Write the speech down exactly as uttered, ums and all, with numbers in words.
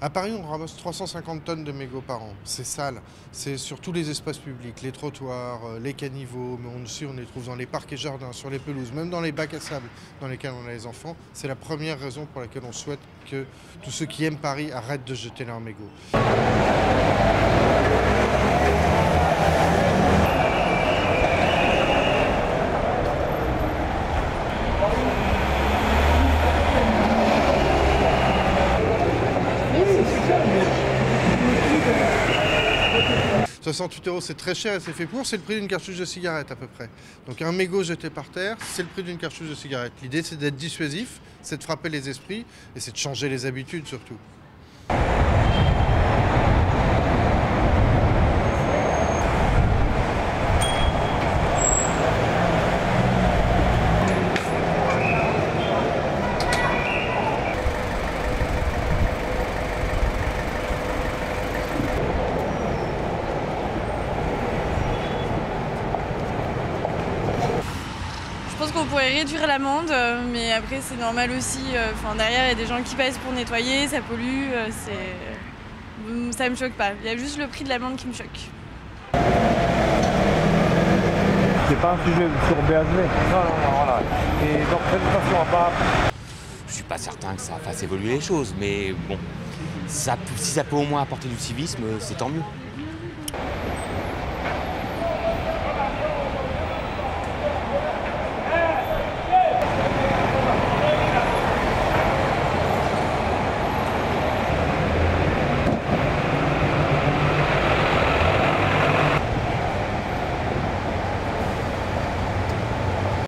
À Paris, on ramasse trois cent cinquante tonnes de mégots par an. C'est sale. C'est sur tous les espaces publics, les trottoirs, les caniveaux. Mais on, aussi, on les trouve dans les parcs et jardins, sur les pelouses, même dans les bacs à sable dans lesquels on a les enfants. C'est la première raison pour laquelle on souhaite que tous ceux qui aiment Paris arrêtent de jeter leurs mégots. soixante-huit euros, c'est très cher et c'est fait pour, c'est le prix d'une cartouche de cigarette à peu près. Donc un mégot jeté par terre, c'est le prix d'une cartouche de cigarette. L'idée, c'est d'être dissuasif, c'est de frapper les esprits et c'est de changer les habitudes surtout. Je pense qu'on pourrait réduire l'amende, mais après c'est normal aussi. Enfin, derrière, il y a des gens qui passent pour nettoyer, ça pollue, ça ne me choque pas. Il y a juste le prix de l'amende qui me choque. C'est pas un sujet sur B H V. Non, non, non, voilà. Et donc, de toute façon, on va pas... Je suis pas certain que ça fasse évoluer les choses, mais bon, ça, si ça peut au moins apporter du civisme, c'est tant mieux.